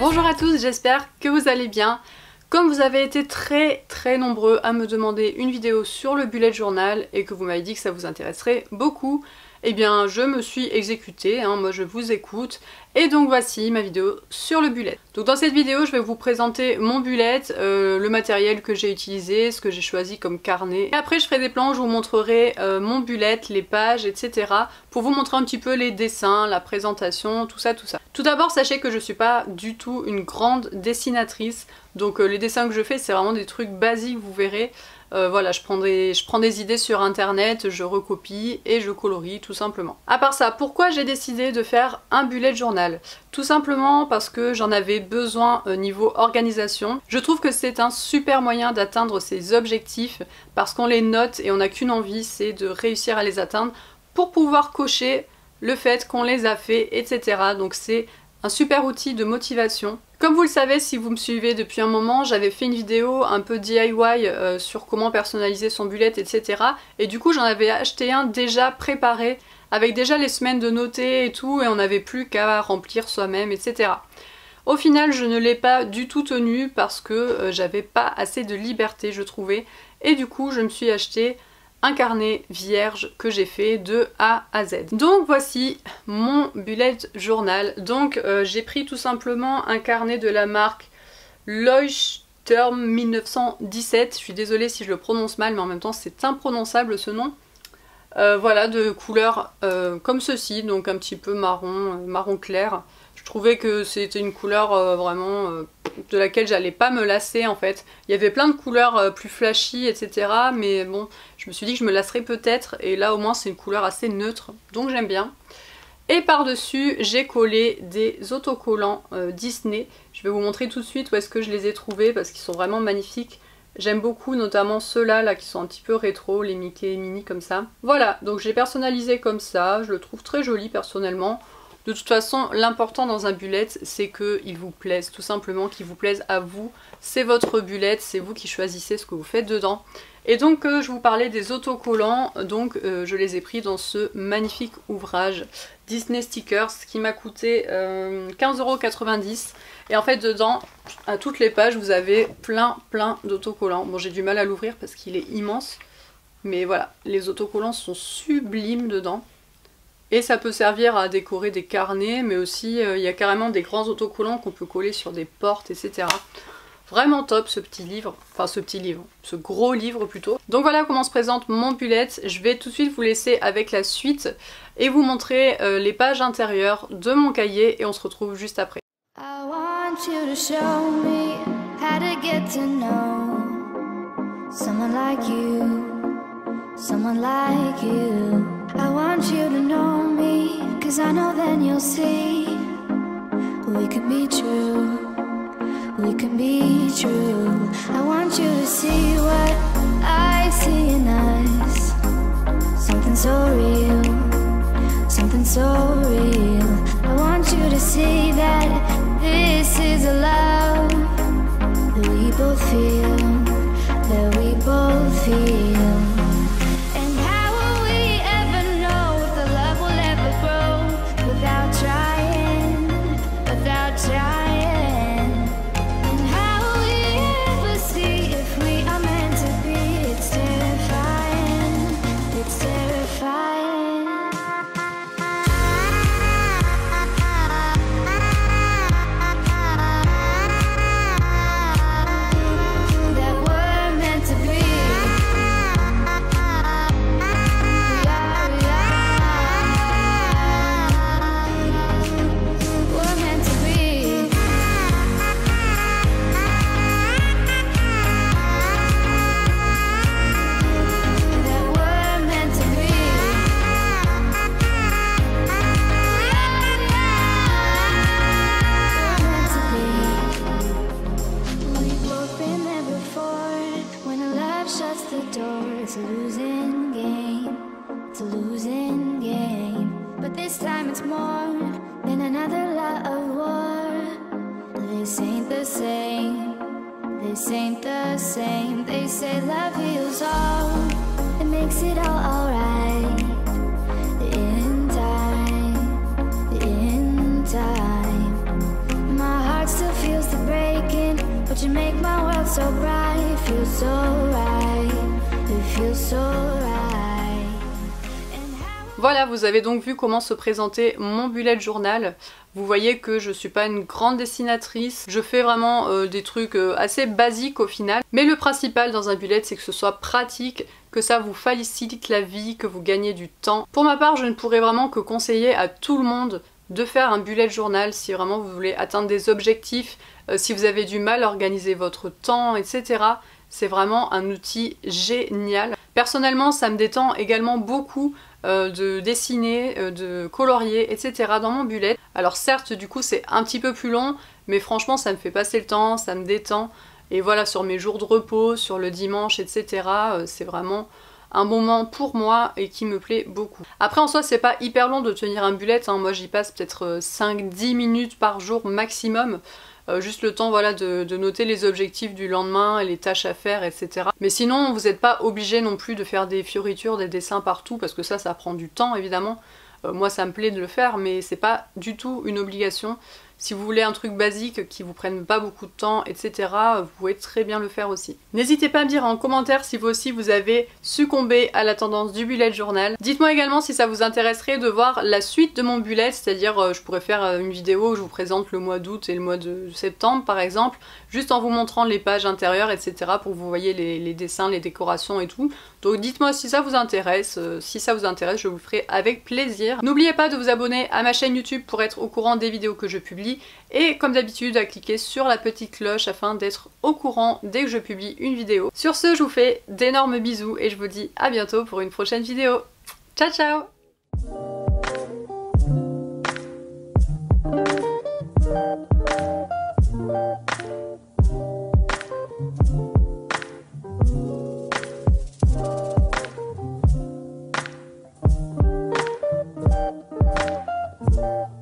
Bonjour à tous, j'espère que vous allez bien. Comme vous avez été très nombreux à me demander une vidéo sur le bullet journal et que vous m'avez dit que ça vous intéresserait beaucoup, eh bien je me suis exécutée, moi je vous écoute, et donc voici ma vidéo sur le bullet. Donc dans cette vidéo je vais vous présenter mon bullet, le matériel que j'ai utilisé, ce que j'ai choisi comme carnet. Et après je ferai des plans, je vous montrerai mon bullet, les pages, etc. pour vous montrer un petit peu les dessins, la présentation, tout ça, tout ça. Tout d'abord sachez que je suis pas du tout une grande dessinatrice, donc les dessins que je fais c'est vraiment des trucs basiques, vous verrez. Voilà, je prends des idées sur internet, je recopie et je colorie tout simplement. À part ça, pourquoi j'ai décidé de faire un bullet journal? Tout simplement parce que j'en avais besoin niveau organisation. Je trouve que c'est un super moyen d'atteindre ses objectifs parce qu'on les note et on n'a qu'une envie, c'est de réussir à les atteindre pour pouvoir cocher le fait qu'on les a fait, etc. Donc c'est un super outil de motivation. Comme vous le savez, si vous me suivez depuis un moment, j'avais fait une vidéo un peu DIY sur comment personnaliser son bullet, etc. Et du coup, j'en avais acheté un déjà préparé, avec déjà les semaines de noter et tout, et on n'avait plus qu'à remplir soi-même, etc. Au final, je ne l'ai pas du tout tenu parce que j'avais pas assez de liberté, je trouvais. Et du coup, je me suis acheté un carnet vierge que j'ai fait de A à Z. Donc voici mon bullet journal. Donc j'ai pris tout simplement un carnet de la marque Leuchtturm 1917. Je suis désolée si je le prononce mal, mais en même temps c'est imprononçable ce nom. Voilà, de couleur comme ceci, donc un petit peu marron, marron clair. Je trouvais que c'était une couleur vraiment de laquelle j'allais pas me lasser en fait. Il y avait plein de couleurs plus flashy, etc. Mais bon, je me suis dit que je me lasserais peut-être. Et là au moins c'est une couleur assez neutre, donc j'aime bien. Et par-dessus, j'ai collé des autocollants Disney. Je vais vous montrer tout de suite où est-ce que je les ai trouvés parce qu'ils sont vraiment magnifiques. J'aime beaucoup notamment ceux-là qui sont un petit peu rétro, les Mickey et Minnie comme ça. Voilà, donc j'ai personnalisé comme ça. Je le trouve très joli personnellement. De toute façon, l'important dans un bullet, c'est qu'il vous plaise, tout simplement, qu'il vous plaise à vous. C'est votre bullet, c'est vous qui choisissez ce que vous faites dedans. Et donc, je vous parlais des autocollants, donc je les ai pris dans ce magnifique ouvrage Disney Stickers, qui m'a coûté 15,90 €. Et en fait, dedans, à toutes les pages, vous avez plein d'autocollants. Bon, j'ai du mal à l'ouvrir parce qu'il est immense, mais voilà, les autocollants sont sublimes dedans. Et ça peut servir à décorer des carnets, mais aussi il y a carrément des grands autocollants qu'on peut coller sur des portes, etc. Vraiment top ce petit livre, enfin ce petit livre, ce gros livre plutôt. Donc voilà comment se présente mon bullet. Je vais tout de suite vous laisser avec la suite et vous montrer les pages intérieures de mon cahier et on se retrouve juste après. I want you to show me how to get to know someone like you. Someone like you. I want you to know me, cause I know then you'll see we could be true, we could be true. I want you to see what I see in us, something so real, something so real. I want you to see that this is a love that we both feel, that we both feel. Voilà, vous avez donc vu comment se présentait mon bullet journal. Vous voyez que je suis pas une grande dessinatrice, je fais vraiment des trucs assez basiques au final. Mais le principal dans un bullet, c'est que ce soit pratique, que ça vous facilite la vie, que vous gagnez du temps. Pour ma part, je ne pourrais vraiment que conseiller à tout le monde de faire un bullet journal si vraiment vous voulez atteindre des objectifs, si vous avez du mal à organiser votre temps, etc. C'est vraiment un outil génial. Personnellement, ça me détend également beaucoup de dessiner, de colorier, etc. dans mon bullet. Alors certes, du coup, c'est un petit peu plus long, mais franchement, ça me fait passer le temps, ça me détend. Et voilà, sur mes jours de repos, sur le dimanche, etc., c'est vraiment un moment pour moi et qui me plaît beaucoup. Après, en soi, c'est pas hyper long de tenir un bullet, hein. Moi, j'y passe peut-être 5-10 minutes par jour maximum. Juste le temps, voilà, de noter les objectifs du lendemain, les tâches à faire, etc. Mais sinon, vous n'êtes pas obligé non plus de faire des fioritures, des dessins partout, parce que ça prend du temps, évidemment. Moi, ça me plaît de le faire, mais c'est pas du tout une obligation. Si vous voulez un truc basique qui vous prenne pas beaucoup de temps, etc., vous pouvez très bien le faire aussi. N'hésitez pas à me dire en commentaire si vous aussi vous avez succombé à la tendance du bullet journal. Dites-moi également si ça vous intéresserait de voir la suite de mon bullet, c'est-à-dire je pourrais faire une vidéo où je vous présente le mois d'août et le mois de septembre par exemple, juste en vous montrant les pages intérieures, etc., pour que vous voyez les dessins, les décorations et tout. Donc dites-moi si ça vous intéresse, je vous le ferai avec plaisir. N'oubliez pas de vous abonner à ma chaîne YouTube pour être au courant des vidéos que je publie. Et comme d'habitude, à cliquer sur la petite cloche afin d'être au courant dès que je publie une vidéo. Sur ce, je vous fais d'énormes bisous et je vous dis à bientôt pour une prochaine vidéo. Ciao ciao!